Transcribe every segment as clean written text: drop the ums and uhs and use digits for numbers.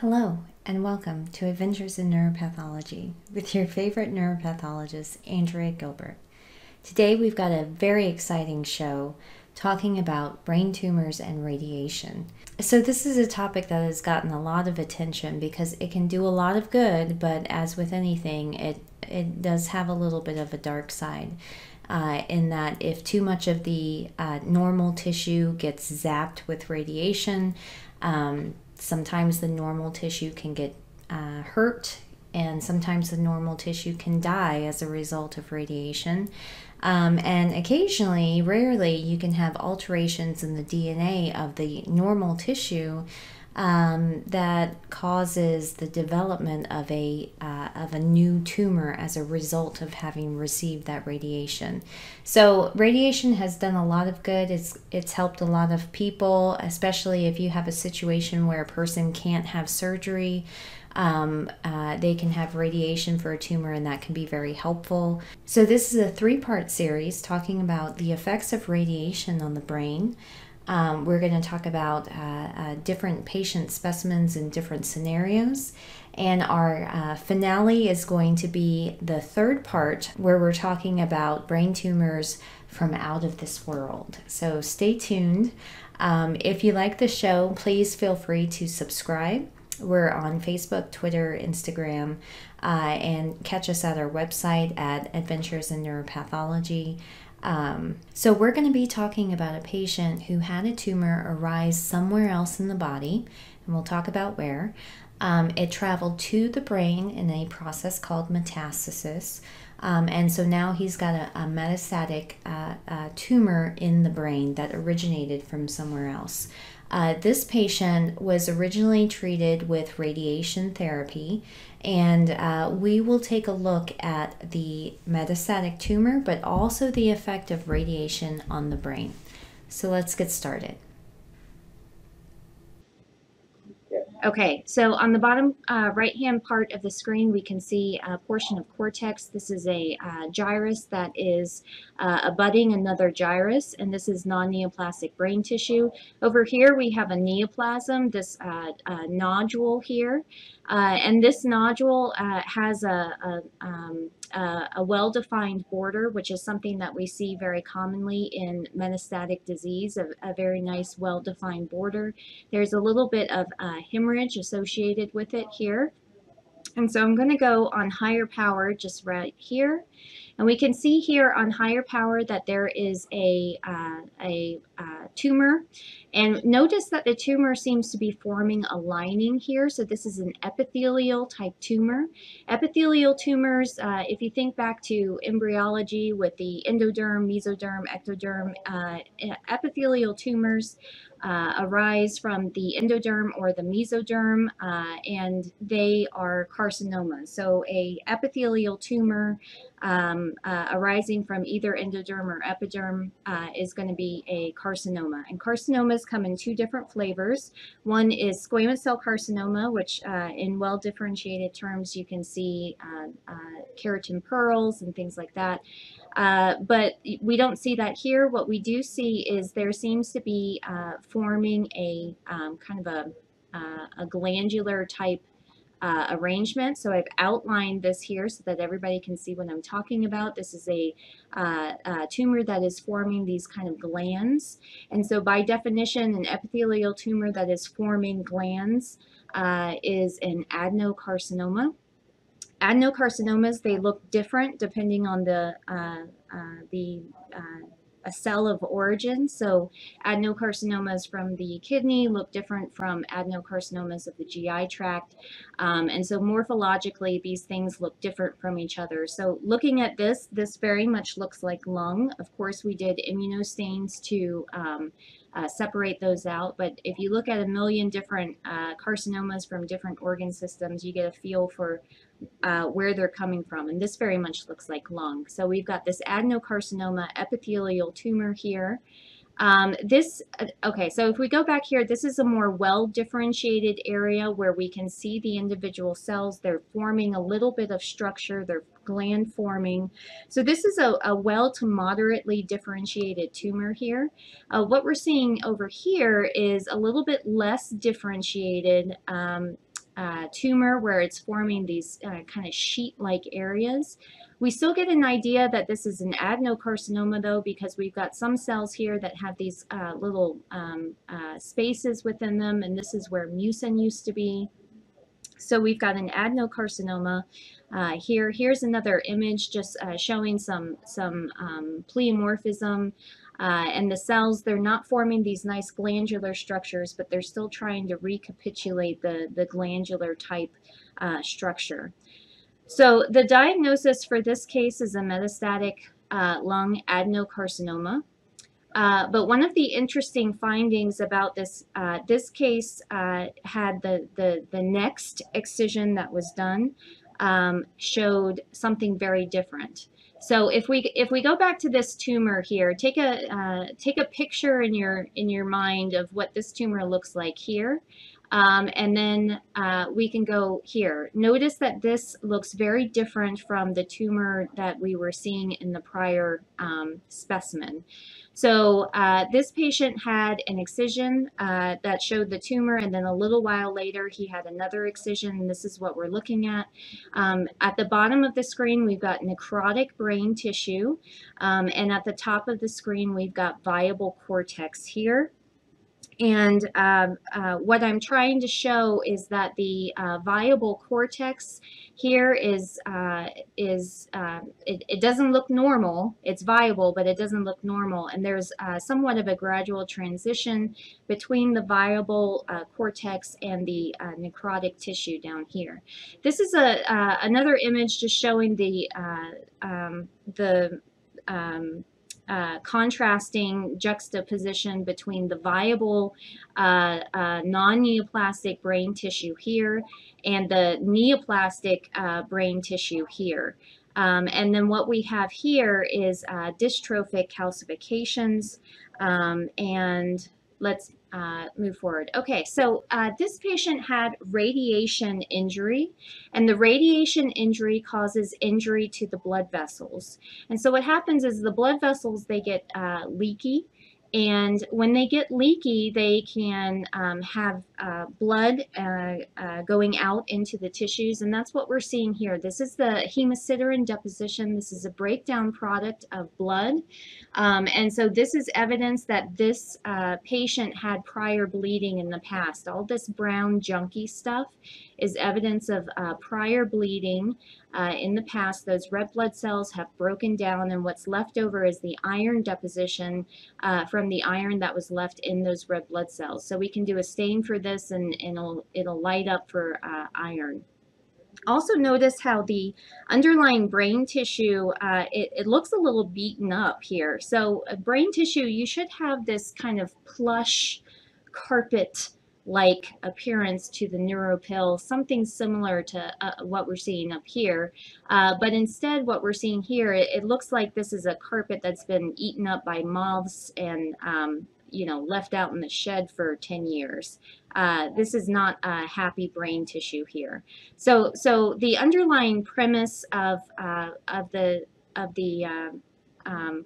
Hello, and welcome to Adventures in Neuropathology with your favorite neuropathologist, Andrea Gilbert. Today we've got a very exciting show talking about brain tumors and radiation. So this is a topic that has gotten a lot of attention because it can do a lot of good, but as with anything, it does have a little bit of a dark side. In that if too much of the normal tissue gets zapped with radiation, sometimes the normal tissue can get hurt, and sometimes the normal tissue can die as a result of radiation. And occasionally, rarely, you can have alterations in the DNA of the normal tissue that causes the development of a new tumor as a result of having received that radiation. So radiation has done a lot of good. It's helped a lot of people, especially if you have a situation where a person can't have surgery. They can have radiation for a tumor, and that can be very helpful. So this is a three-part series talking about the effects of radiation on the brain. We're going to talk about different patient specimens in different scenarios. And our finale is going to be the third part, where we're talking about brain tumors from out of this world. So stay tuned. If you like the show, please feel free to subscribe. We're on Facebook, Twitter, Instagram, and catch us at our website at Adventures in Neuropathology. So we're going to be talking about a patient who had a tumor arise somewhere else in the body, and we'll talk about where. It traveled to the brain in a process called metastasis, and so now he's got a metastatic tumor in the brain that originated from somewhere else. This patient was originally treated with radiation therapy, and we will take a look at the metastatic tumor, but also the effect of radiation on the brain. So let's get started. Okay, so on the bottom right-hand part of the screen, we can see a portion of cortex. This is a gyrus that is abutting another gyrus, and this is non-neoplastic brain tissue. Over here, we have a neoplasm, this nodule here, and this nodule has a well-defined border, which is something that we see very commonly in metastatic disease, a very nice well-defined border. There's a little bit of hemorrhage associated with it here. And so I'm going to go on higher power just right here. And we can see here on higher power that there is a tumor. And notice that the tumor seems to be forming a lining here. So this is an epithelial type tumor. Epithelial tumors, if you think back to embryology with the endoderm, mesoderm, ectoderm, epithelial tumors arise from the endoderm or the mesoderm, and they are carcinomas. So a epithelial tumor arising from either endoderm or epiderm is going to be a carcinoma. And carcinomas come in two different flavors. One is squamous cell carcinoma, which in well-differentiated terms you can see keratin pearls and things like that. But we don't see that here. What we do see is there seems to be forming a kind of a glandular type arrangement. So I've outlined this here so that everybody can see what I'm talking about. This is a tumor that is forming these kind of glands. And so by definition, an epithelial tumor that is forming glands is an adenocarcinoma. Adenocarcinomas, they look different depending on the cell of origin. So adenocarcinomas from the kidney look different from adenocarcinomas of the GI tract. And so morphologically, these things look different from each other. So looking at this, this very much looks like lung. Of course, we did immunostains to separate those out, but if you look at a million different carcinomas from different organ systems, you get a feel for where they're coming from, and this very much looks like lung. So we've got this adenocarcinoma epithelial tumor here. Okay, so if we go back here, this is a more well-differentiated area where we can see the individual cells. They're forming a little bit of structure. They're gland forming. So this is a well to moderately differentiated tumor here. What we're seeing over here is a little bit less differentiated tumor where it's forming these kind of sheet-like areas. We still get an idea that this is an adenocarcinoma though, because we've got some cells here that have these little spaces within them, and this is where mucin used to be. So we've got an adenocarcinoma here. Here's another image just showing some pleomorphism. And the cells, they're not forming these nice glandular structures, but they're still trying to recapitulate the glandular type structure. So the diagnosis for this case is a metastatic lung adenocarcinoma. But one of the interesting findings about this, this case had the next excision that was done showed something very different. So if we go back to this tumor here, take a picture in your mind of what this tumor looks like here, and then we can go here. Notice that this looks very different from the tumor that we were seeing in the prior specimen. So this patient had an excision that showed the tumor, and then a little while later he had another excision, and this is what we're looking at. At the bottom of the screen we've got necrotic brain tissue, and at the top of the screen we've got viable cortex here. And what I'm trying to show is that the viable cortex here it doesn't look normal. It's viable, but it doesn't look normal. And there's somewhat of a gradual transition between the viable cortex and the necrotic tissue down here. This is a another image just showing the contrasting juxtaposition between the viable non-neoplastic brain tissue here and the neoplastic brain tissue here. And then what we have here is dystrophic calcifications, and let's move forward. Okay, so this patient had radiation injury, and the radiation injury causes injury to the blood vessels. And so what happens is the blood vessels, they get leaky, and when they get leaky, they can have blood going out into the tissues, and that's what we're seeing here. This is the hemosiderin deposition. This is a breakdown product of blood, and so this is evidence that this patient had prior bleeding in the past. All this brown junky stuff is evidence of prior bleeding in the past. Those red blood cells have broken down, and what's left over is the iron deposition from the iron that was left in those red blood cells. So we can do a stain for this, and it'll light up for iron. Also notice how the underlying brain tissue, it looks a little beaten up here. So brain tissue, you should have this kind of plush carpet like appearance to the NeuroPill, something similar to what we're seeing up here. But instead what we're seeing here, it looks like this is a carpet that's been eaten up by moths and you know, left out in the shed for 10 years. This is not a happy brain tissue here. So the underlying premise of the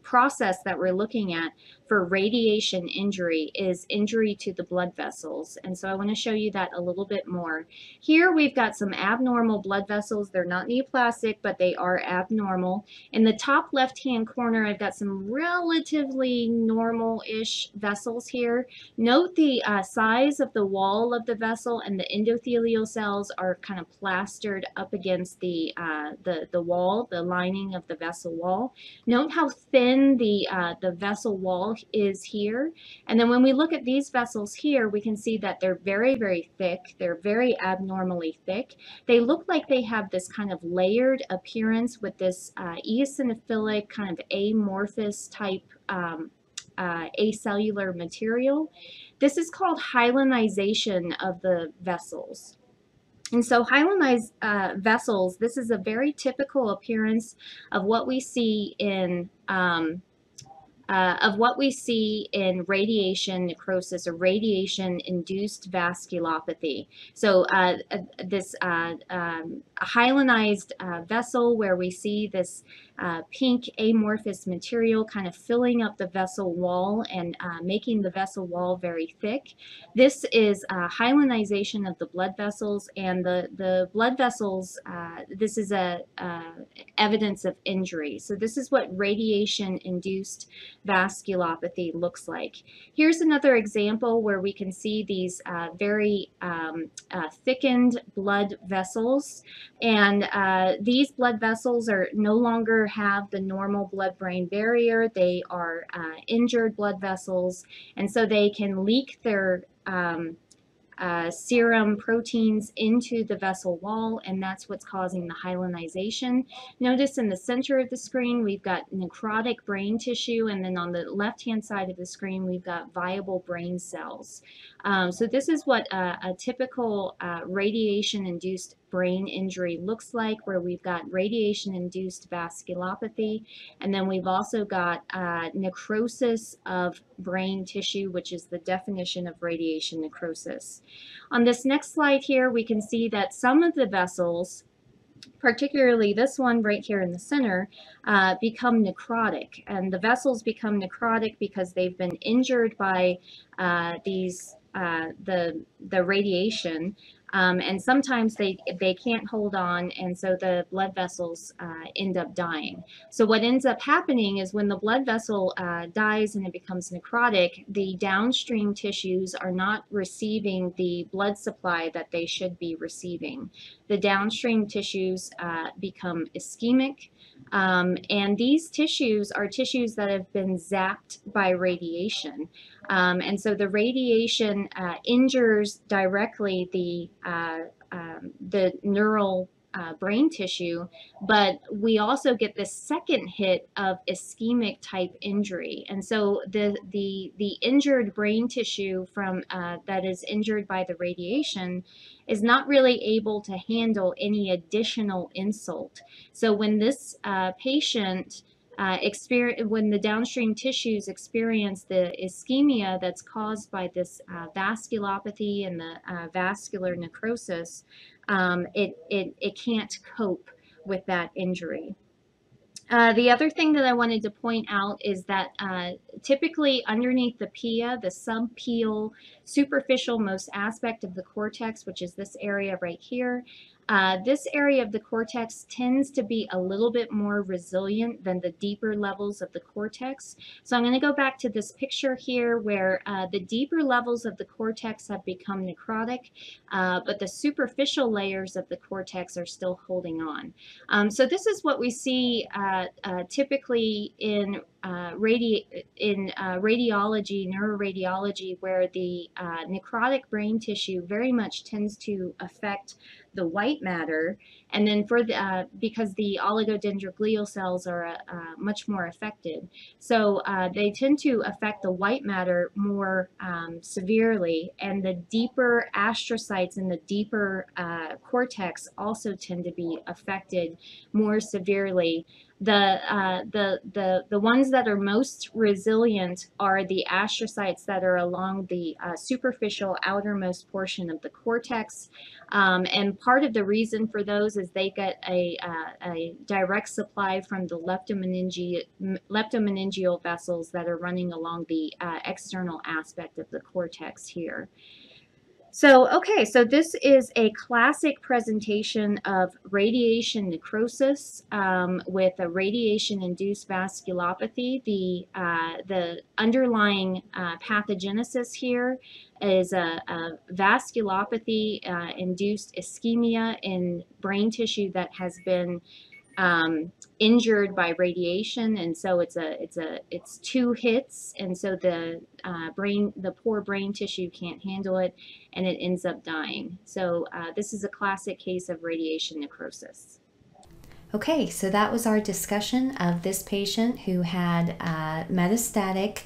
process that we're looking at for radiation injury is injury to the blood vessels. And so I want to show you that a little bit more. Here we've got some abnormal blood vessels. They're not neoplastic, but they are abnormal. In the top left-hand corner, I've got some relatively normal-ish vessels here. Note the size of the wall of the vessel, and the endothelial cells are kind of plastered up against the wall, the lining of the vessel wall. Note how thin the vessel wall is here. And then when we look at these vessels here, we can see that they're very, very thick. They're very abnormally thick. They look like they have this kind of layered appearance with this eosinophilic kind of amorphous type acellular material. This is called hyalinization of the vessels. And so hyalinized vessels, this is a very typical appearance of what we see in of what we see in radiation necrosis or radiation-induced vasculopathy. So this hyalinized vessel where we see this pink amorphous material kind of filling up the vessel wall and making the vessel wall very thick. This is hyalinization of the blood vessels, and the blood vessels, this is a evidence of injury. So this is what radiation-induced vasculopathy looks like. Here's another example where we can see these very thickened blood vessels, and these blood vessels are no longer have the normal blood-brain barrier. They are injured blood vessels, and so they can leak their serum proteins into the vessel wall, and that's what's causing the hyalinization. Notice in the center of the screen we've got necrotic brain tissue, and then on the left-hand side of the screen we've got viable brain cells. So this is what a typical radiation-induced brain injury looks like, where we've got radiation-induced vasculopathy, and then we've also got necrosis of brain tissue, which is the definition of radiation necrosis. On this next slide here, we can see that some of the vessels, particularly this one right here in the center, become necrotic, and the vessels become necrotic because they've been injured by the radiation. And sometimes they can't hold on, and so the blood vessels end up dying. So what ends up happening is when the blood vessel dies and it becomes necrotic, the downstream tissues are not receiving the blood supply that they should be receiving. The downstream tissues become ischemic, and these tissues are tissues that have been zapped by radiation. And so the radiation injures directly the neural brain tissue, but we also get this second hit of ischemic type injury. And so the injured brain tissue from that is injured by the radiation is not really able to handle any additional insult. So when this patient when the downstream tissues experience the ischemia that's caused by this vasculopathy and the vascular necrosis, it can't cope with that injury. The other thing that I wanted to point out is that typically underneath the pia, the subpial superficial most aspect of the cortex, which is this area right here, this area of the cortex tends to be a little bit more resilient than the deeper levels of the cortex. So I'm going to go back to this picture here where the deeper levels of the cortex have become necrotic, but the superficial layers of the cortex are still holding on. So this is what we see typically in radiology, neuroradiology, where the necrotic brain tissue very much tends to affect the white matter, and then for the, because the oligodendroglial cells are much more affected, so they tend to affect the white matter more severely, and the deeper astrocytes in the deeper cortex also tend to be affected more severely. The ones that are most resilient are the astrocytes that are along the superficial outermost portion of the cortex, and part of the reason for those is they get a direct supply from the leptomeningeal vessels that are running along the external aspect of the cortex here. So, okay, so this is a classic presentation of radiation necrosis with a radiation-induced vasculopathy. The underlying pathogenesis here is a vasculopathy-induced ischemia in brain tissue that has been injured by radiation, and so it's two hits, and so the poor brain tissue can't handle it, and it ends up dying. So this is a classic case of radiation necrosis. Okay, so that was our discussion of this patient who had metastatic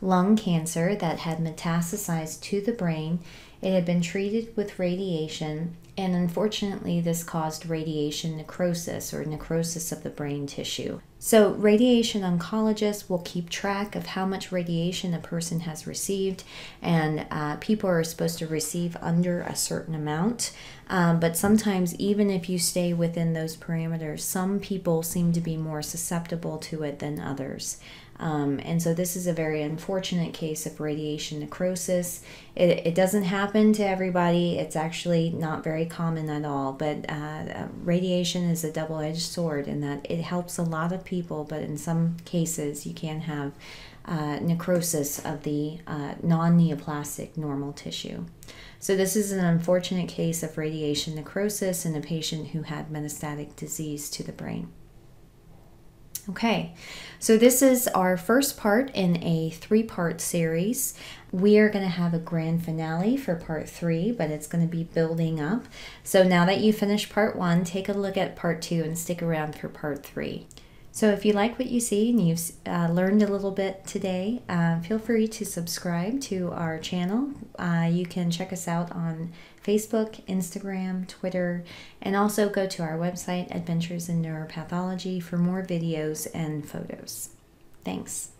lung cancer that had metastasized to the brain. It had been treated with radiation, and unfortunately this caused radiation necrosis, or necrosis of the brain tissue. So radiation oncologists will keep track of how much radiation a person has received, and people are supposed to receive under a certain amount. But sometimes, even if you stay within those parameters, some people seem to be more susceptible to it than others. And so this is a very unfortunate case of radiation necrosis. It doesn't happen to everybody. It's actually not very common at all, but radiation is a double-edged sword in that it helps a lot of people, but in some cases you can have necrosis of the non-neoplastic normal tissue. So this is an unfortunate case of radiation necrosis in a patient who had metastatic disease to the brain. Okay, so this is our first part in a three-part series. We are going to have a grand finale for part 3, but it's going to be building up. So now that you finish part 1, take a look at part 2 and stick around for part 3. So if you like what you see and you've learned a little bit today, feel free to subscribe to our channel. You can check us out on Facebook, Instagram, Twitter, and also go to our website, Adventures in Neuropathology, for more videos and photos. Thanks.